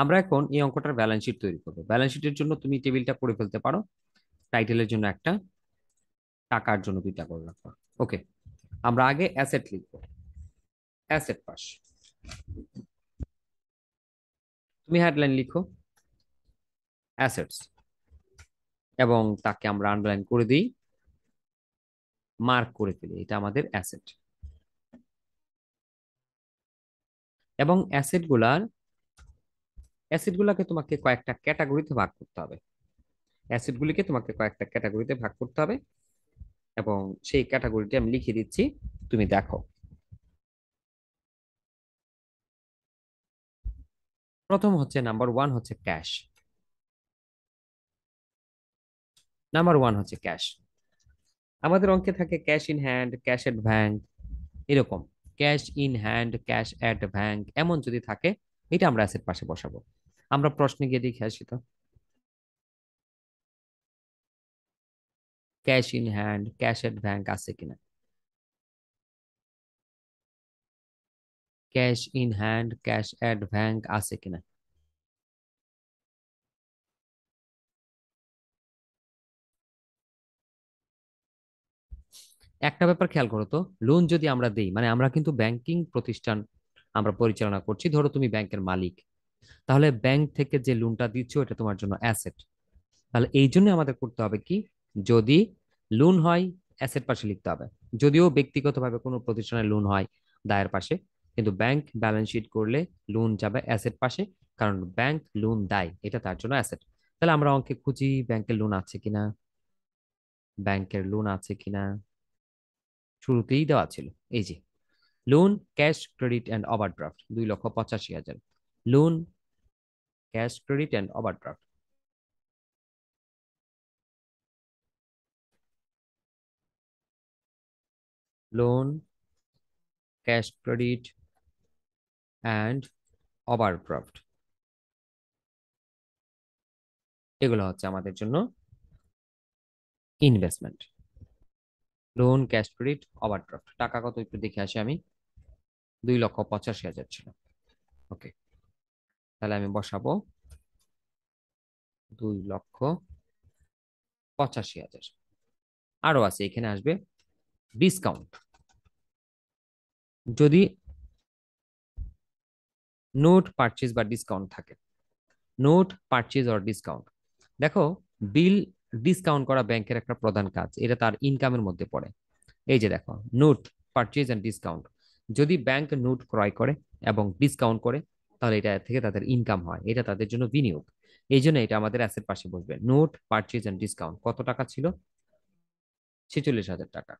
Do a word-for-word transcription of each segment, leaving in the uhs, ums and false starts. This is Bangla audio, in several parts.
আমরা এখন এই অঙ্কটার ব্যালেন্স শীট তৈরি করব। ব্যালেন্স শীটের জন্য তুমি টেবিলটা পড়ে ফেলতে পারো, টাইটেলের জন্য একটা, টাকার জন্য দুইটা করে রাখো। ওকে, আমরা আগে অ্যাসেট লিখবো। অ্যাসেট পাশ, তুমি হেডলাইন লিখো অ্যাসেটস, এবং তাকে আমরা আন্ডারলাইন করে দিই, মার্ক করে ফেলি, এটা আমাদের অ্যাসেট। এবং অ্যাসেট গুলার অ্যাসেট গুলাকে তোমাকে কয়েকটা ক্যাটাগরিতে ভাগ করতে হবে। অ্যাসেট গুলিকে তোমাকে কয়েকটা ক্যাটাগরিতে ভাগ করতে হবে, এবং সেই ক্যাটাগরিটি আমি লিখে দিচ্ছি, তুমি দেখো। প্রথম হচ্ছে নাম্বার ওয়ান হচ্ছে ক্যাশ। নাম্বার ওয়ান হচ্ছে ক্যাশ। আমাদের অঙ্কে থাকে cash in hand, cash at bank, এরকম cash in hand, cash at bank, এমন যদি থাকে এটা আমরা অ্যাসেট পাশে বসাবো। আমরা প্রশ্নে গিয়ে দেখে আসি তো, cash in hand, cash at bank আছে কিনা। Cash in hand, cash at bank আছে কিনা। একটা ব্যাপার খেয়াল করো তো, লোন যদি আমরা দেই, মানে আমরা কিন্তু ব্যাংকিং প্রতিষ্ঠান আমরা পরিচালনা করছি, ধরো তুমি ব্যাংকের মালিক, তাহলে ব্যাংক থেকে যে লোনটা দিচ্ছ এটা তোমার জন্য অ্যাসেট। তাহলে এই জন্য আমাদের করতে হবে কি, যদি লোন হয় অ্যাসেট পাশে লিখতে হবে, যদিও ব্যক্তিগতভাবে কোনো প্রতিষ্ঠানের লোন হয় দায়ের পাশে, কিন্তু ব্যাংক ব্যালেন্স শিট করলে লোন যাবে অ্যাসেট পাশে, কারণ ব্যাংক লোন দেয়, এটা তার জন্য অ্যাসেট। তাহলে আমরা অঙ্কে খুঁজি ব্যাংকের লোন আছে কিনা, ব্যাংকের লোন আছে কিনা, শুরুতেই দেওয়া ছিল, এই যে loan, cash, credit and overdraft, দুই লক্ষ পঁচাশি হাজার loan, cash, credit and overdraft. Loan, cash, credit and overdraft, এগুলো হচ্ছে আমাদের জন্য investment. Loan, cash, credit, overdraft. টাকা কত একটু দেখে আসি আমি, দুই লক্ষ পঁচাশি হাজার ছিল। ওকে, তাহলে আমি বসাবো দুই লক্ষ পঁচাশি হাজার। আরো আছে, এখানে আসবে ডিসকাউন্ট। যদি নোট পারচেজ বা ডিসকাউন্ট থাকে, নোট পারচেজ অর ডিসকাউন্ট, দেখো বিল ডিসকাউন্ট করা ব্যাংকের একটা প্রধান কাজ, এটা তার ইনকামের মধ্যে পড়ে। এই যে দেখো নোট পারচেজ এন্ড ডিসকাউন্ট, যদি ব্যাংক নোট ক্রয় করে এবং ডিসকাউন্ট করে তাহলে এটা থেকে তাদের ইনকাম হয়, এটা তাদের জন্য বিনিয়োগ, এই জন্য এটা আমাদের অ্যাসেট পাশে বসবে। নোট পারচেজ এন্ড ডিসকাউন্ট কত টাকা ছিল, ছেচল্লিশ হাজার টাকা।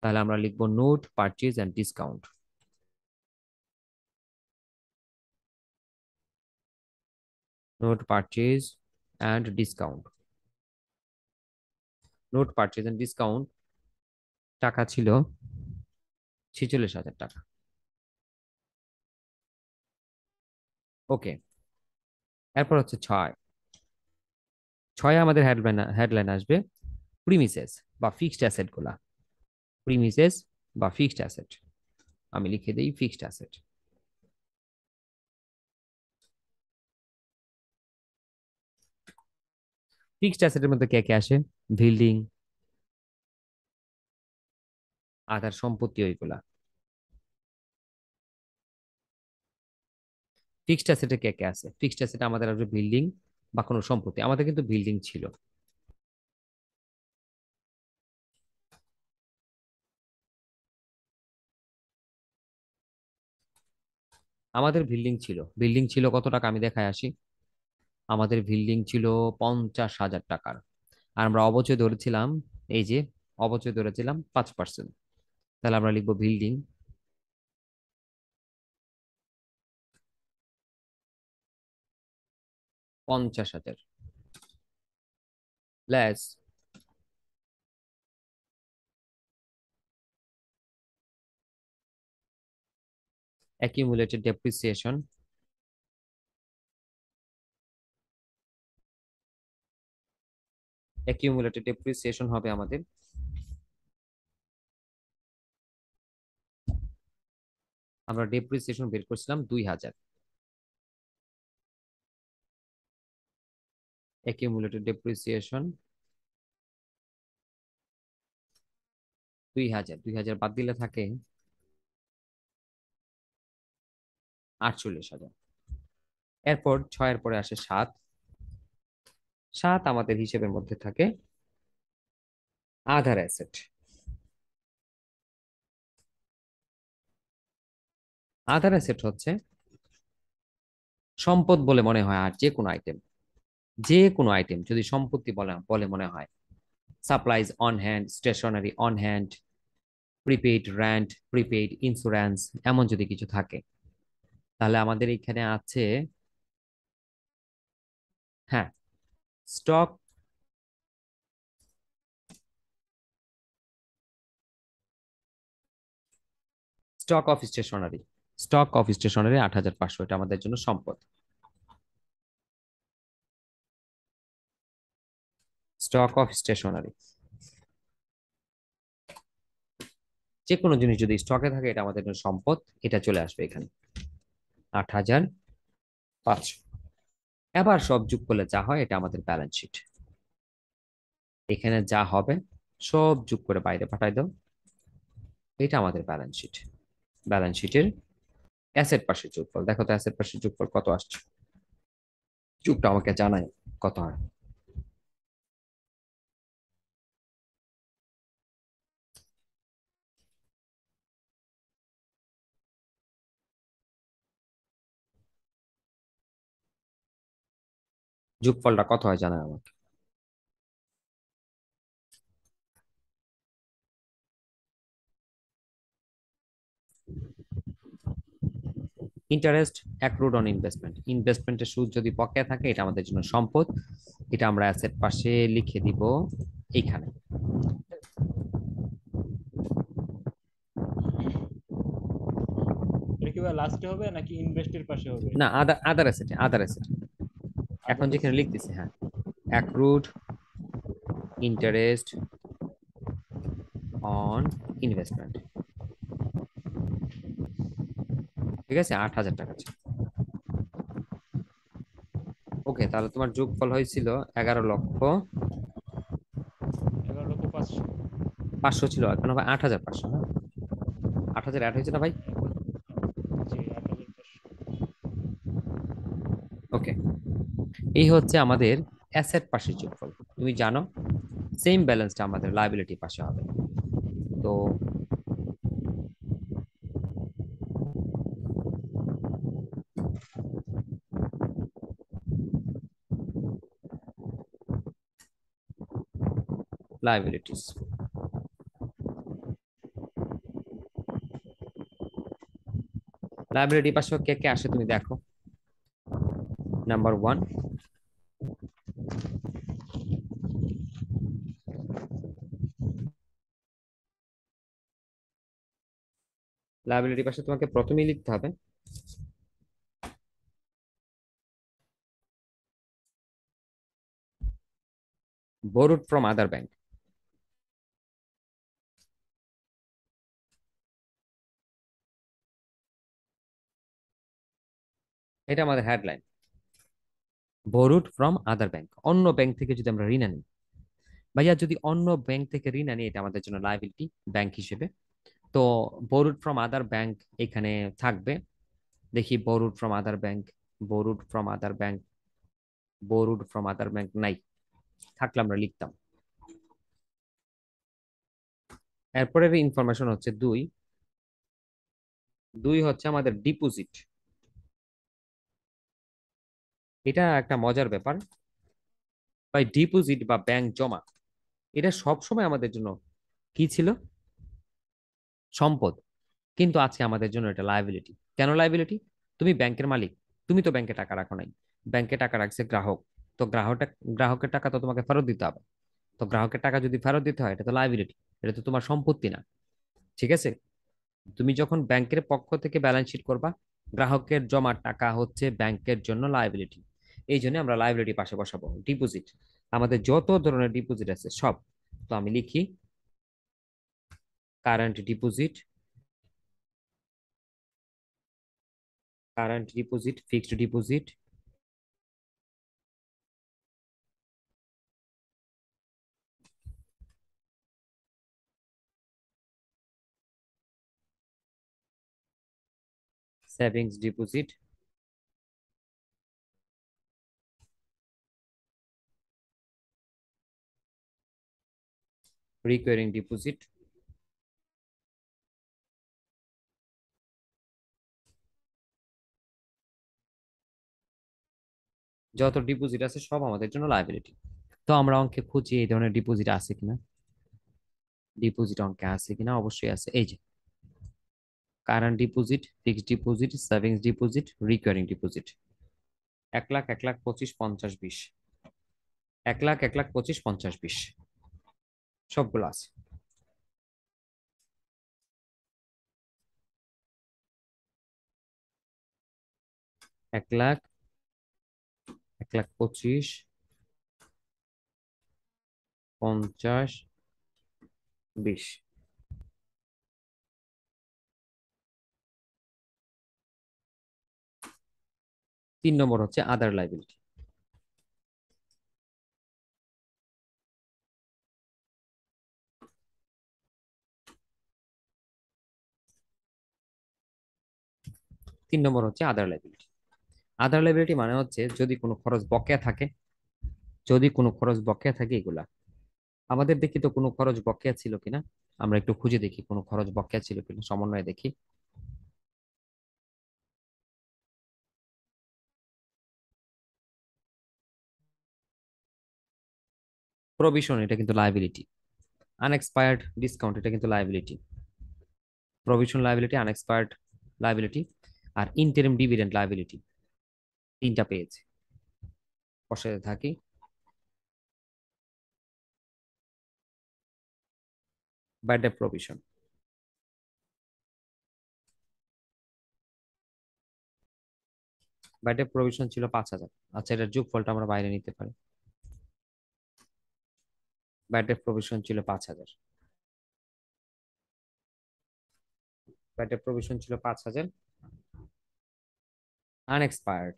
তাহলে আমরা লিখবো note purchase and discount. Note purchase and discount, note purchase and discount টাকা ছিল ছেচল্লিশ হাজার টাকা। ওকে, এরপর হচ্ছে ছয়। ছয় আমাদের হেডলাইন হেডলাইন আসবে প্রিমিসেস বা ফিক্সড অ্যাসেট গুলা। প্রিমিসেস বা ফিক্সড অ্যাসেট, আমি লিখে দিই ফিক্সড অ্যাসেট। ফিক্সড অ্যাসেটের মধ্যে কে কে আসে, বিল্ডিং, আধার সম্পত্তি, ওইগুলা। ফিক্সড অ্যাসেটে কে কে আসে, ফিক্সড অ্যাসেটে আমাদের আসবে বিল্ডিং বা কোনো সম্পত্তি, আমাদের কিন্তু বিল্ডিং ছিল। আমাদের বিল্ডিং ছিল, বিল্ডিং ছিল কত টাকা আমি দেখায় আসি। আমাদের বিল্ডিং ছিল পঞ্চাশ হাজার টাকার, আর আমরা অবচয় ধরেছিলাম, এই যে অবচয় ধরেছিলাম পাঁচ পার্সেন্ট। তাহলে আমরা লিখবো বিল্ডিং, পঞ্চাশ হাজার plus accumulated depreciation, accumulated depreciation হবে আমাদের আমরা ডেপ্রিসিয়েশন বের করছিলাম দুই হাজার, accumulated depreciation two thousand two thousand বাদ দিলে থাকে আটচল্লিশ হাজার। এরপর ছয় এর পরে আসে সাত। সাত আমাদের হিসেবের মধ্যে থাকে আধার অ্যাসেট। আধার অ্যাসেট হচ্ছে সম্পদ বলে মনে হয় আর যে কোনো আইটেম, যে কোনো আইটেম যদি সম্পত্তি বলে বলে মনে হয়, supplies on hand, stationery on hand, prepaid rent, prepaid insurance, এমন যদি কিছু থাকে তাহলে আমাদের এখানে আছে হ্যাঁ stock, stock of stationery, stock of stationery আট হাজার পাঁচশো, এটা আমাদের জন্য সম্পদ। স্টক অফ স্টেশনারি যে কোনো জিনিস যদি স্টকে থাকে এটা আমাদের জন্য সম্পদ, এটা চলে আসবে এখানে আট হাজার পাঁচশো। এবার সব যোগ করলে যা হয় এটা আমাদের ব্যালেন্স শিট, এখানে যা হবে সব যোগ করে বাইরে পাঠাই দাও, এটা আমাদের ব্যালেন্স শিট। ব্যালেন্স শিটের অ্যাসেট পাশে যোগফল দেখো তো, অ্যাসেট পাশে যোগফল কত আসছে, যোগটা আমাকে জানায় কত হয়। যোগফলটা কত হয় জানায় আমাকে, ইন্টারেস্ট অ্যাক্রুড অন ইনভেস্টমেন্ট, ইনভেস্টমেন্টের সুদ যদি পকেটে থাকে এটা আমাদের জন্য সম্পদ, এটা আমরা অ্যাসেট পাশে লিখে দিব এইখানে। এটা কি লাস্টে হবে নাকি ইনভেস্টের পাশে হবে? না, আদার আদার অ্যাসেট, আদার অ্যাসেট এখন যেখানে লিখতেছি হ্যাঁ অ্যাক্রুড ইন্টারেস্ট অন ইনভেস্টমেন্ট, ঠিক আছে আট হাজার টাকা। ওকে তাহলে তোমার যোগফল হয়েছিল এগারো লক্ষ এগারো লক্ষ পাঁচশো পাঁচশো ছিল, এখন হবে আট হাজার পাঁচশো। হ্যাঁ আট হাজার অ্যাড হয়েছে না ভাই? ওকে এই হচ্ছে আমাদের অ্যাসেট পাশের যোগফল। তুমি জানো সেম ব্যালেন্সটা আমাদের লায়াবিলিটি পাশে হবে, তো liabilities liability পাশে কে কে আসে তুমি দেখো। নাম্বার ওয়ান liability পাশে তোমাকে প্রথমেই লিখতে হবে borrowed from other bank, এটা আমাদের headline, borrowed from other bank, অন্য ব্যাংক থেকে যদি আমরা ঋণ আনি ভাইয়া, যদি অন্য ব্যাংক থেকে ঋণ আনি এটা আমাদের জন্য লায়াবিলিটি ব্যাংক হিসেবে, তো borrowed from other bank এখানে থাকবে। দেখি borrowed from other bank, borrowed from other bank, borrowed from other bank নাই, থাকলে আমরা লিখতাম। এরপরের ইনফরমেশন হচ্ছে দুই, দুই হচ্ছে আমাদের ডিপোজিট। এটা একটা মজার ব্যাপার ভাই, ডিপোজিট বা ব্যাংক জমা এটা সবসময় আমাদের জন্য কি ছিল সম্পদ, কিন্তু আজকে আমাদের জন্য এটা লায়াবিলিটি। কেন লায়াবিলিটি? তুমি ব্যাংকের মালিক, তুমি তো ব্যাংকে টাকা রাখো নাই, ব্যাংকে টাকা রাখছে গ্রাহক, তো গ্রাহকটা গ্রাহকের টাকা তো তোমাকে ফেরত দিতে হবে, তো গ্রাহকের টাকা যদি ফেরত দিতে হয় এটা তো লায়াবিলিটি, এটা তো তোমার সম্পত্তি না, ঠিক আছে। তুমি যখন ব্যাংকের পক্ষ থেকে ব্যালেন্স শিট করবা গ্রাহকের জমার টাকা হচ্ছে ব্যাংকের জন্য লায়াবিলিটি, এই জন্য আমরা লায়াবিলিটি পাশে বসাবো ডিপোজিট। আমাদের যত ধরনের ডিপোজিট আছে সব, তো আমি লিখি current deposit, current deposit, fixed deposit, savings deposit. Recurring deposit. যত ডিপোজিট আছে সব আমাদের জন্য লায়াবিলিটি। তো আমরা অঙ্কে খুঁজি এই ধরনের ডিপোজিট আছে কিনা, ডিপোজিট অঙ্কে আছে কিনা, অবশ্যই আছে। এই যে current deposit, fixed deposit, savings deposit, recurring deposit. এক লাখ এক লাখ পঁচিশ পঞ্চাশ বিশ, এক লাখ এক লাখ পঁচিশ পঞ্চাশ বিশ সবগুলো আছে। এক লাখ এক লাখ পঁচিশ পঞ্চাশ বিশ, তিন নম্বর হচ্ছে আদার লায়াবিলিটি। তিন নম্বর হচ্ছে আদার লায়াবিলিটি। আদার লায়াবিলিটি মানে হচ্ছে যদি কোনো খরচ বকেয়া থাকে, যদি কোনো খরচ বকেয়া থাকে। এগুলা আমাদের দেখি তো কোনো খরচ বকেয়া ছিল কিনা, আমরা একটু খুঁজে দেখি কোনো খরচ বকেয়া ছিল কিনা, সমন্বয়ে দেখি। প্রভিশন, এটা কিন্তু লায়াবিলিটি। আনএক্সপায়ার্ড ডিসকাউন্ট, এটা কিন্তু liability. Provision liability, unexpired liability আর ইন্টারিম ডিভিডেন্ড লায়াবিলিটি, তিনটা পেয়েছে। বসাতে থাকি। Bad debt provision, bad debt provision ছিল পাঁচ হাজার। আচ্ছা, এটার যোগফলটা আমরা বাইরে নিতে পারি। ব্যাড ডেট প্রভিশন ছিল পাঁচ হাজার ব্যাড ডেট প্রভিশন ছিল পাঁচ হাজার। আনএক্সপায়ার্ড,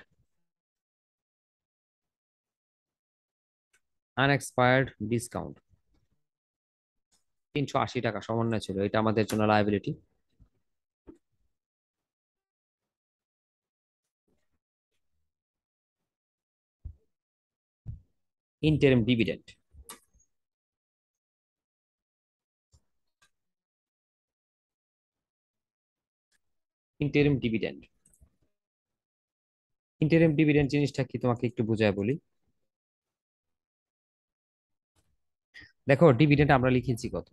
আনএক্সপায়ার্ড ডিসকাউন্ট তিনশো আশি টাকা সমন্বয় ছিল, এটা আমাদের জন্য liability. Interim dividend, interim dividend interim dividend জিনিসটা কি তোমাকে একটু বোঝায় বলি। দেখো, ডিভিডেন্ড আমরা লিখেছি কত,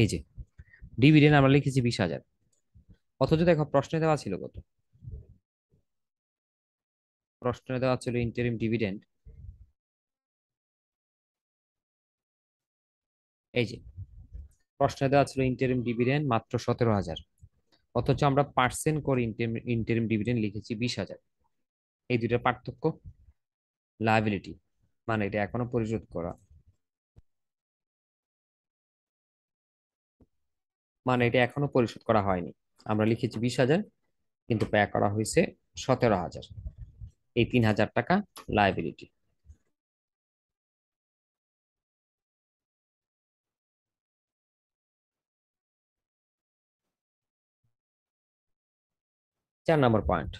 এই যে ডিভিডেন্ড আমরা লিখেছি বিশ হাজার অথচ দেখো প্রশ্নে দেওয়া ছিল কত। প্রশ্নে দেওয়া ছিল ইন্টারিম ডিভিডেন্ড, এই যে প্রশ্নে দেওয়া ছিল ইন্টারিম ডিভিডেন্ড মাত্র সতেরো হাজার অথচ আমরা পার্সেন্ট করে ইন্টারিম ডিভিডেন্ড লিখেছি বিশ হাজার। এই দুইটার পার্থক্য লায়াবিলিটি, মানে এটা এখনো পরিশোধ করা, মানে এটা এখনো পরিশোধ করা হয়নি। আমরা লিখেছি বিশ হাজার কিন্তু ব্যয় করা হয়েছে সতেরো হাজার এই তিন হাজার টাকা লায়াবিলিটি। চার নম্বর পয়েন্ট,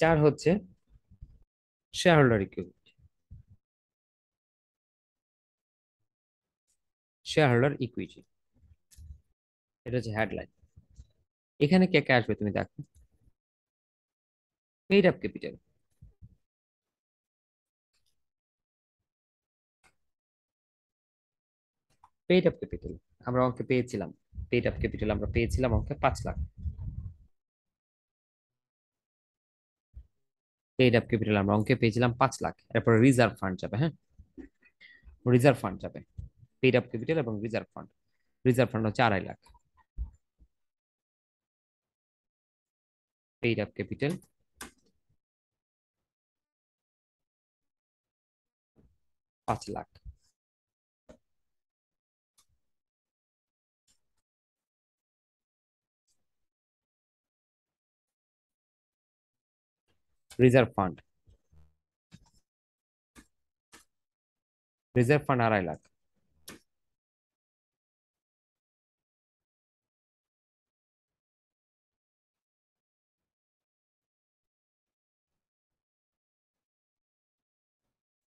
চার হচ্ছে share holder equity. Share holder equity, এটা হচ্ছে হেডলাইন। এখানে কে কে আসবে তুমি দেখো। Paid up capital, paid up capital আমরা অঙ্কে পেয়েছিলাম, পেইড আপ ক্যাপিটাল আমরা পেয়েছিলাম অঙ্কে পাঁচ লাখ। পেইড আপ ক্যাপিটাল আমরা অঙ্কে পেয়েছিলাম পাঁচ লাখ। এরপর রিজার্ভ ফান্ড যাবে। হ্যাঁ, রিজার্ভ ফান্ড যাবে, পেইড আপ ক্যাপিটাল এবং রিজার্ভ ফান্ড। রিজার্ভ ফান্ড হচ্ছে আড়াই লাখ। পেইড আপ ক্যাপিটাল পাঁচ lakh. Reserve fund reserve fund ஆறா இல்ல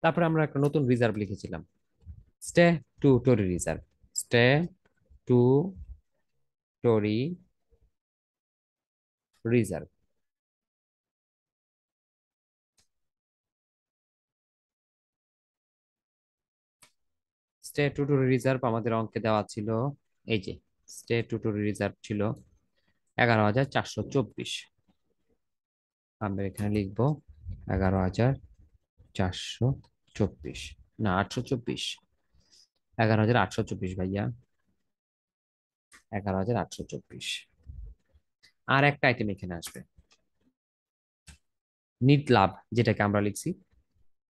তারপরে আমরা একটা নতুন রিজার্ভ লিখেছিলাম statutory reserve statutory reserve statutory reserve আমাদের অঙ্কে দেওয়া ছিল এই যে স্ট্যাটুটরি রিজার্ভ ছিল এগারো হাজার চারশো চব্বিশ আমরা এখানে লিখব এগারো হাজার চারশো চব্বিশ না আটশো চব্বিশ এগারো হাজার আটশো চব্বিশ ভাইয়া এগারো হাজার আটশো চব্বিশ আর একটা আইটেম এখানে আসবে নিট লাভ যেটাকে আমরা লিখছি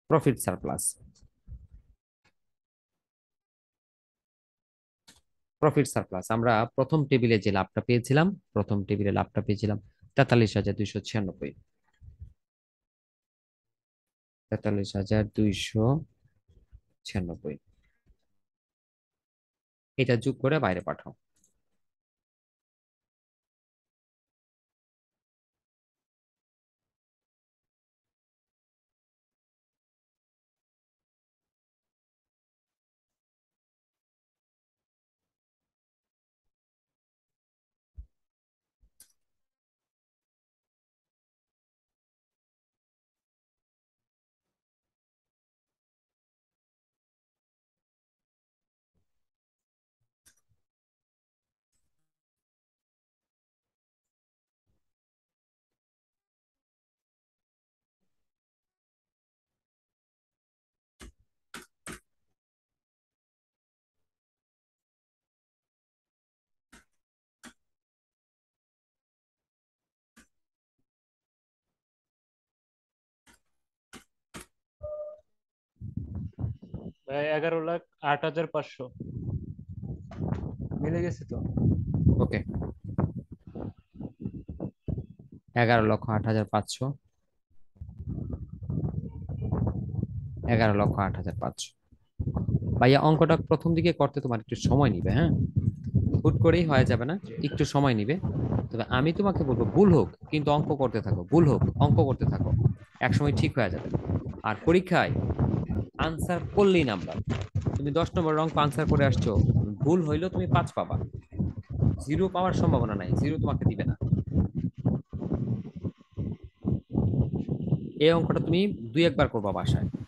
প্রফিট সারপ্লাস প্রফিট সারপ্লাস আমরা প্রথম টেবিলে যে লাভটা পেয়েছিলাম প্রথম টেবিলে লাভটা পেয়েছিলাম তেতাল্লিশ হাজার দুইশো ছিয়ানব্বই তেতাল্লিশ হাজার দুইশো ছিয়ানব্বই এটা যোগ করে বাইরে পাঠাও এগারো লাখ আট হাজার পাঁচশো মিলে গেছে তো ওকে এগারো লক্ষ আট হাজার পাঁচশো এগারো লক্ষ আট হাজার পাঁচশো ভাইয়া অঙ্কটা প্রথম দিকে করতে তোমার একটু সময় নেবে হ্যাঁ হুট করেই হয়ে যাবে না একটু সময় নেবে তবে আমি তোমাকে বলবো ভুল হোক কিন্তু অঙ্ক করতে থাকো ভুল হোক অঙ্ক করতে থাকো একসময় ঠিক হয়ে যাবে আর পরীক্ষায় আনসার করলেই নাম্বার তুমি দশ নম্বর অঙ্ক আনসার করে আসছো ভুল হইলো তুমি পাঁচ পাবা জিরো পাওয়ার সম্ভাবনা নাই জিরো তোমাকে দিবে না এই অঙ্কটা তুমি দুই একবার করবা বাসায়